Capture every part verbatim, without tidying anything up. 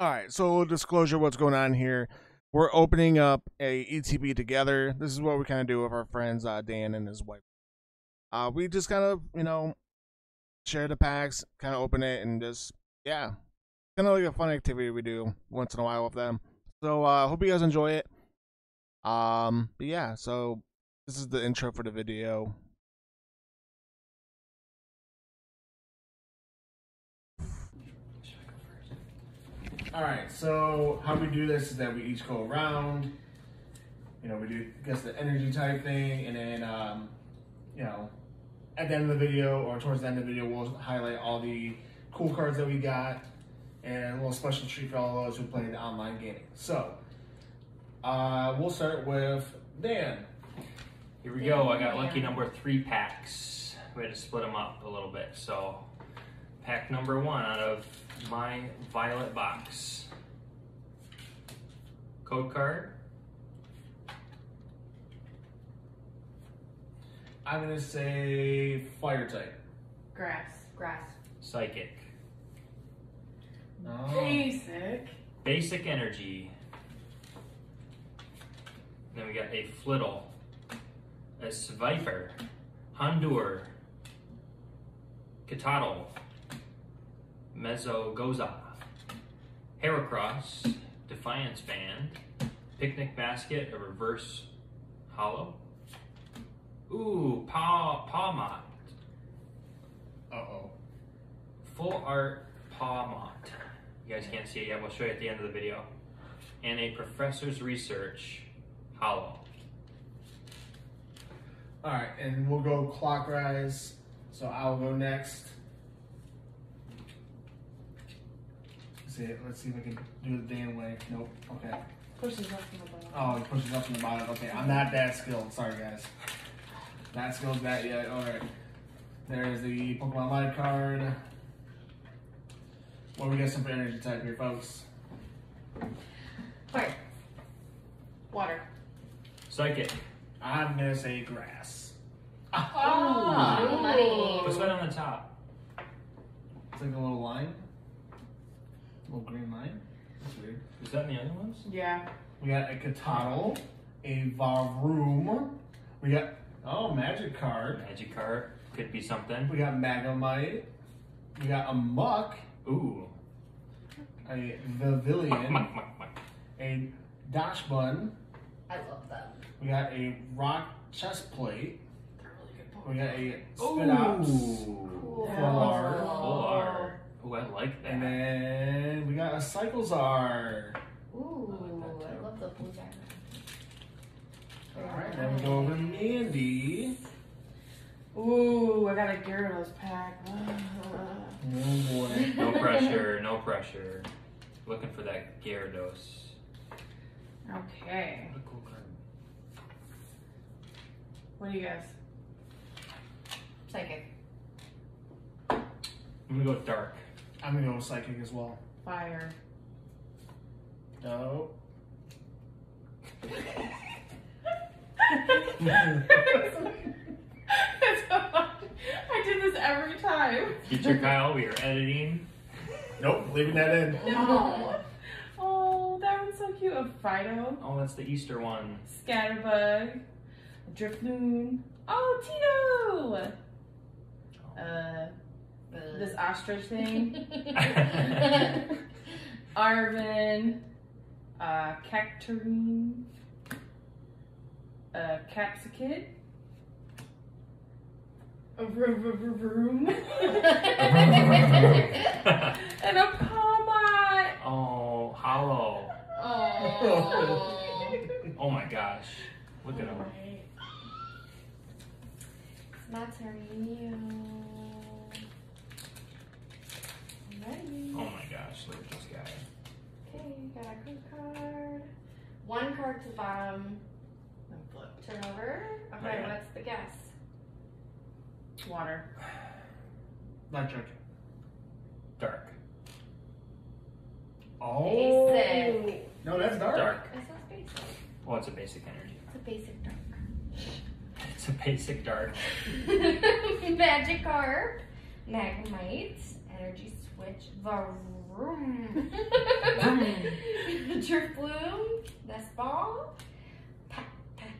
All right, so disclosure, what's going on here. We're opening up a E T B together. This is what we kind of do with our friends, uh, Dan and his wife. Uh, we just kind of, you know, share the packs, kind of open it, and just, yeah. Kind of like a fun activity we do once in a while with them. So, uh, hope you guys enjoy it. Um, but yeah, so this is the intro for the video. Alright, so how we do this is that we each go around, you know, we do guess the energy type thing, and then, um, you know, at the end of the video or towards the end of the video, we'll highlight all the cool cards that we got and a little special treat for all those who play the online gaming. So, uh, we'll start with Dan. Here we go. I got lucky number three packs. We had to split them up a little bit, so... Pack number one out of my Violet box. Code card. I'm gonna say fire type. Grass. Grass. Psychic. No. Basic. Basic energy. Then we got a Flittle, a Sviper, Hondur, Kataddle, Mezzo Goza, Heracross, Defiance Band, Picnic Basket, a reverse hollow. Ooh, Paw Pawmont. Uh-oh. Full art Pawmont. You guys can't see it yet, we'll show you at the end of the video. And a Professor's Research hollow. Alright, and we'll go clockwise. So I'll go next. Let's see if we can do the Dan way. Nope. Okay. Pushes up from the bottom. Oh, he pushes up from the bottom. Okay, I'm not that skilled. Sorry, guys. Not skilled that yet. All right. There's the Pokemon Live card. What well, we got some for energy type here, folks? Fire. Water. Psychic. I'm gonna say grass. Oh, oh money. What's right on the top? It's like a little line. Little green line. That's weird. Is that in the other ones? Yeah. We got a Kataddle, a Varoom. We got oh magic card. Magic card could be something. We got Magnemite. We got a Muck. Ooh. A Vivillion. Muck, muck, muck, muck. A Dash Bun. I love that. We got a rock chest plate. Really good. We got a Spinops. Oh, I like that. And then we got a Cyclesaur. Ooh, I, like I love the blue diamond. All right, then we go over to Mandy. Ooh, I got a Gyarados pack. Oh boy. No pressure, no pressure. Looking for that Gyarados. Okay. What a cool card. What do you guys? Psychic. I'm gonna go dark. I'm gonna go psychic as well. Fire. No. I did this every time. Teacher Kyle, we are editing. Nope, leaving that in. No. Oh, that one's so cute. A Fido. Oh, that's the Easter one. Scatterbug. Drifloon. Oh, Tito. Uh. But. This ostrich thing. Arvin. Uh, Cactarine. Uh, Capsicate. A Varoom. And a Pawmont. Oh, hollow. Oh. Oh my gosh. Look at him. Right. That's her meal. Oh my gosh, look at this guy. Okay, got a code card. One card to the bottom. Turn over. Okay, what's the guess? Water. Not drinking. Dark. Oh. Basic. No, that's dark. Dark. That's not basic. Well, it's a basic energy. It's a basic dark. It's a basic dark. Magikarp. Magnemite. energy switch. Varoom. Drifloon. Nest ball. Patch.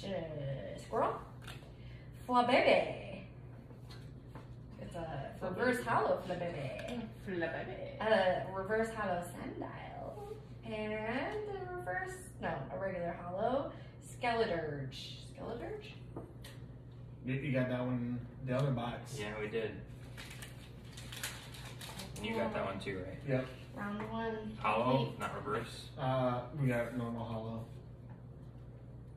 Squirtle. Flabebe. It's a reverse hollow Flabebe. Flabebe. A reverse hollow Sandile. And a reverse, no, a regular hollow Skeleturge. Skeleturge? You got that one in the other box. Yeah, we did. You got that one too, right? Yep. Round one. Hollow, eight. Not reverse. Uh, we got normal hollow.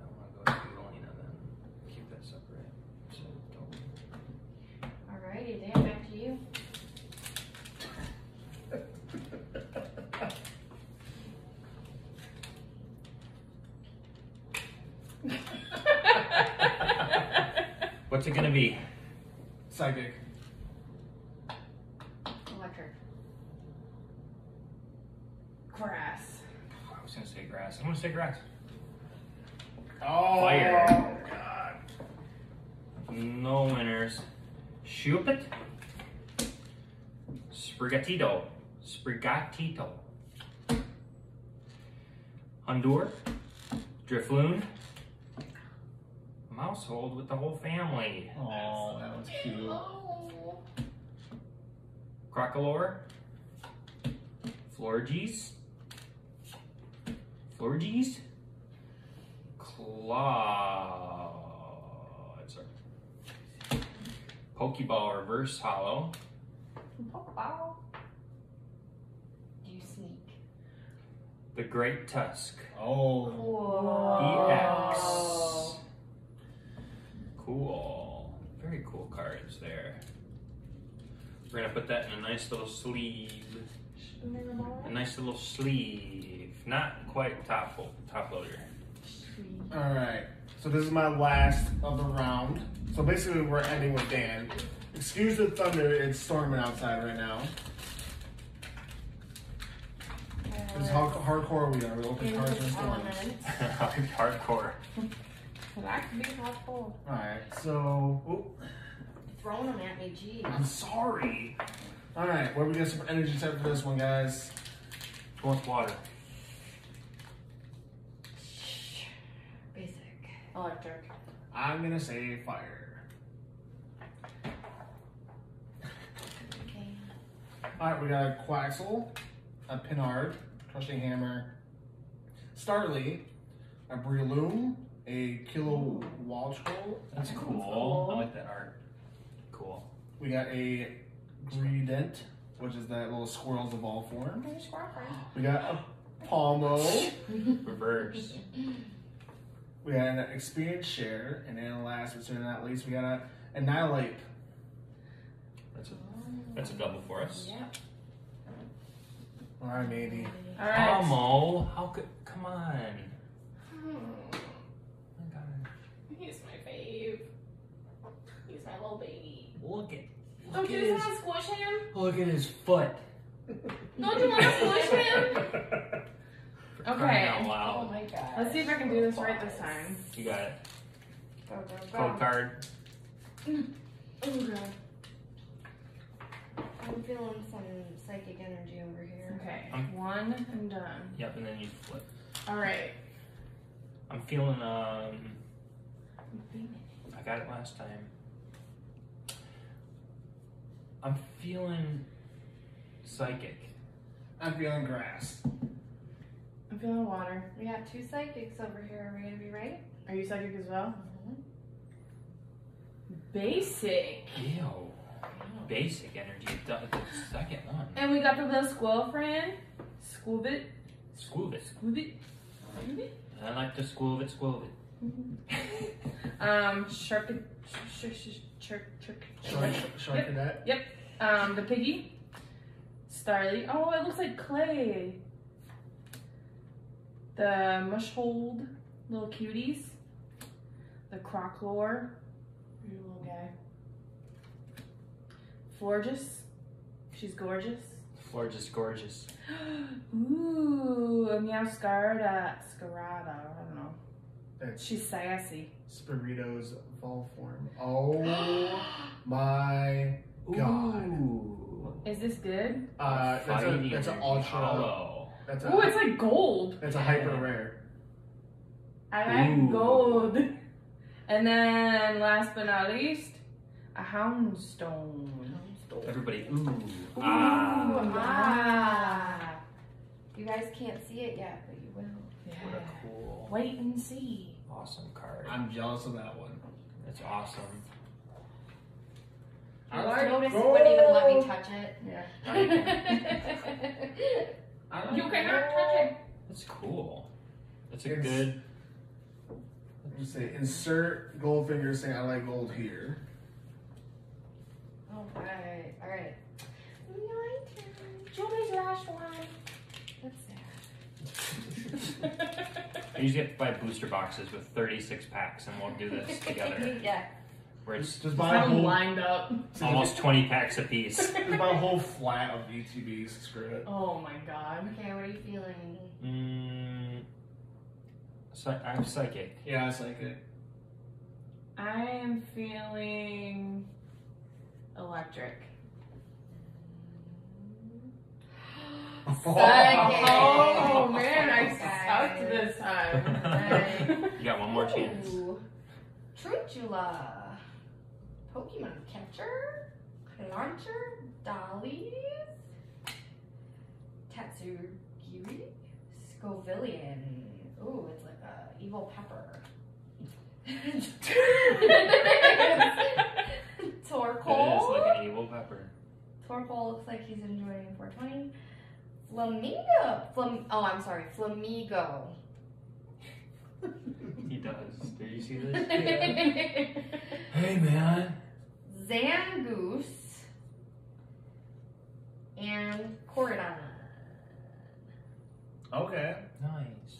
I don't want to go to Vivillion on that. Keep that separate. So don't. Alrighty, Dan, back to you. What's it gonna be? Psychic. Electric. Grass. I was gonna say grass. I'm gonna say grass. Oh, fire. Oh, God. No winners. Shuppet. Sprigatito. Sprigatito. Hondur. Drifloon. Household with the whole family. Oh, that was cute. Oh. Crocolor, Florges, Florges, Claw. Sorry. Pokeball reverse hollow. Pokeball. You sneak. The Great Tusk. Oh. Whoa. E X. Cool. Very cool cards there. We're gonna put that in a nice little sleeve. A nice little sleeve. Not quite top top loader. Alright. So this is my last of the round. So basically we're ending with Dan. Excuse the thunder, it's storming outside right now. It's how hardcore we are. We open cards and storms. Hardcore. That could be helpful. Alright, so. Oh. Throwing them at me, geez. I'm sorry. Alright, where are we getting some energy type for this one, guys? Go with water. Basic. Electric. I'm gonna say fire. Okay. Alright, we got a Quaxly, a Pinard, Crushing Hammer, Starly, a Breloom. A Kilo Walchko. That's cool. cool. I like that art. Cool. We got a Greedent, which is that little squirrel's evolved form. We got a Pawmo. Reverse. We got an Experience Share. And then last but certainly not least, we got a Annihilate. That's a, that's a double for us. Yep. All right, maybe. All right. Pawmo. How could, come on. Hmm. He's my fave. He's my little baby. Look at. Look Don't you want to squish him? Look at his foot. Don't you want to squish him? Okay. Oh my God. Let's see if I can do this right this time. You got it. Go, go, go. Cold card. Oh God. I'm feeling some psychic energy over here. Okay. I'm, One and done. Yep, and then you flip. All right. I'm feeling um. I got it last time. I'm feeling psychic. I'm feeling grass. I'm feeling water. We got two psychics over here. Are we gonna be right? Are you psychic as well? Mm-hmm. Basic. Ew. Wow. Basic energy. The second one. And we got the little squirrel friend. Squoobit. Squoobit. Squoobit. Squoobit. I like the squoobit. Squoobit. um, shark, shark, shark, shark, shark, yep. yep. Um, the piggy, Starly. Oh, it looks like clay. The Mushhold, little cuties. The Crocolor, little guy. Florges, she's gorgeous. Florges, gorgeous. Ooh, a Meowscarada, Scarada. I don't know. She's sassy. Spirito's evolved form. Oh my God. Ooh. Is this good? Uh, that's a, that's an ultra. That's a, ooh, it's like gold. That's a hyper rare. I like ooh. Gold. And then, last but not least, a Houndstone. Houndstone. Everybody, ooh. Ooh, ah. ah. You guys can't see it yet, but you will. Yeah. What a cool. Wait and see. Awesome card. I'm jealous of that one. That's awesome. I like noticed gold. It wouldn't even let me touch it. Yeah. I like you cannot touch it. That's cool. That's a it's, good. Let me say, insert Goldfinger saying, I like gold here. All right, all right. My turn. Julie's last one. What's that? I usually have to buy booster boxes with thirty-six packs, and we'll do this together. Yeah. Where it's just buy a whole, lined up. Almost twenty packs a piece. Just buy a whole flat of E T Bs. Screw it. Oh my god. Okay, what are you feeling? Mm, so I'm psychic. Yeah, I'm psychic. I am feeling electric. Psychic. Oh man, I sucked this time. You got one more chance. Truchula. Pokemon Catcher, Launcher, Dollies, Tatsugiri, Scovillion. Ooh, it's like a evil pepper. Torkoal. It is like an evil pepper. Torkoal looks like he's enjoying four twenty. Flamingo. Flam oh, I'm sorry. Flamigo. He does. Did you see this? Yeah. Hey, man. Zangoose and Cordon. Okay. Nice.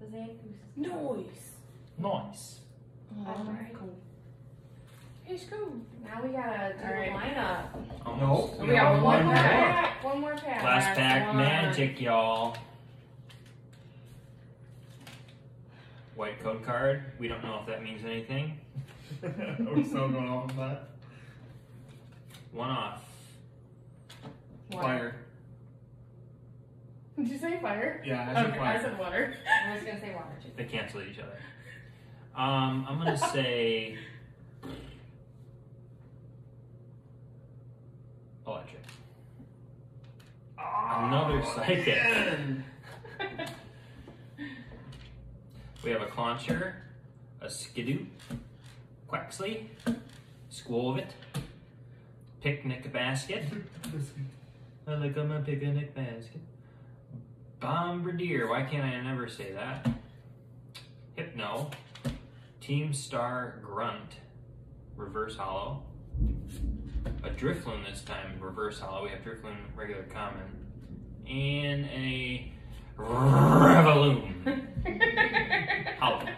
The Zangoose. Nice. Nice. All right. Cool. It's cool. Now we gotta do right. a lineup. Oh, nope. We, we got one, one more pack. pack. One more pack. Last pack one. Magic, y'all. White code card. We don't know if that means anything. We're still going off of that. One off. Water. Fire. Did you say fire? Yeah, I said okay, fire. I said water. I was gonna say water too. They cancel each other. Um, I'm gonna say electric. Oh, another psychic. We have a Clauncher, a Skidoo, Quaxly, Squirtle, Picnic Basket. I like on my picnic basket. Bombardier, why can't I never say that? Hypno, Team Star Grunt, Reverse Hollow, a Drifloon this time, Reverse Hollow. We have Drifloon regular common, and a Revaloon. Hollow.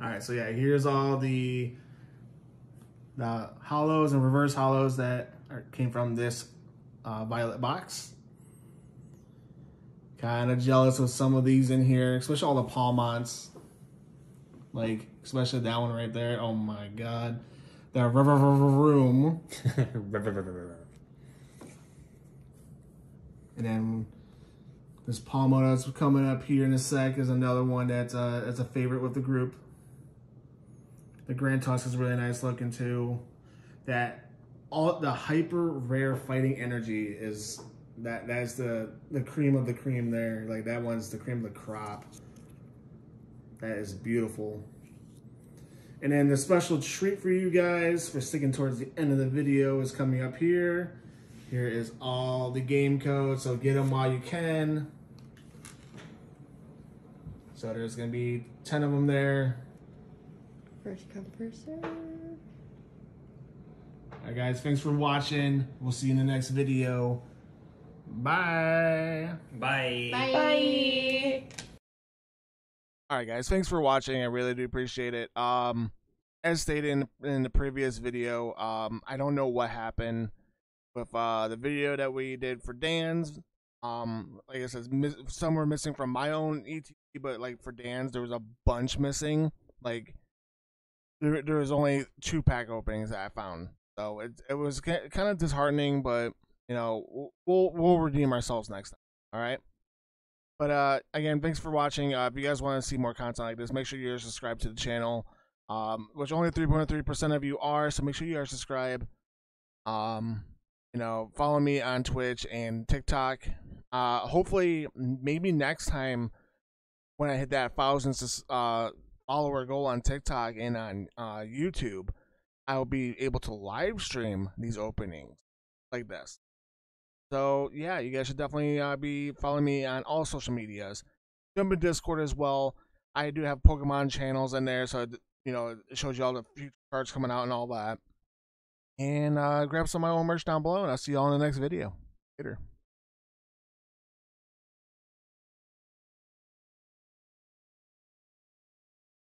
All right, so yeah, here's all the the hollows and reverse hollows that are, came from this uh, Violet box. Kind of jealous with some of these in here, especially all the Pawmonts. Like, especially that one right there. Oh my god, the Varoom. And then this Pawmo that's coming up here in a sec is another one that's, uh, that's a favorite with the group. The Grand Toss is really nice looking too. That all the hyper rare fighting energy is that that's the the cream of the cream there. Like that one's the cream of the crop. That is beautiful. And then the special treat for you guys for sticking towards the end of the video is coming up here. Here is all the game codes, so get them while you can. So there's gonna be ten of them there. First come, first serve. All right, guys, thanks for watching. We'll see you in the next video. Bye. Bye. Bye. Bye. All right, guys, thanks for watching. I really do appreciate it. Um, as stated in, in the previous video, um, I don't know what happened with uh, the video that we did for Dan's. Um, like I said, some were missing from my own E T B, but like for Dan's, there was a bunch missing. Like there, there was only two pack openings that I found. So it, it was kind of disheartening, but, you know, we'll, we'll redeem ourselves next time. All right. But uh, again, thanks for watching. Uh, if you guys want to see more content like this, make sure you're subscribed to the channel, um, which only three point three percent of you are. So make sure you are subscribed. Um, you know, follow me on Twitch and TikTok. Uh, hopefully, maybe next time when I hit that thousand uh, follower goal on TikTok and on uh, YouTube, I'll be able to live stream these openings like this. So, yeah, you guys should definitely uh, be following me on all social medias. Jump in Discord as well. I do have Pokemon channels in there, so, you know, it shows you all the future cards coming out and all that. And uh, grab some of my own merch down below, and I'll see you all in the next video. Later.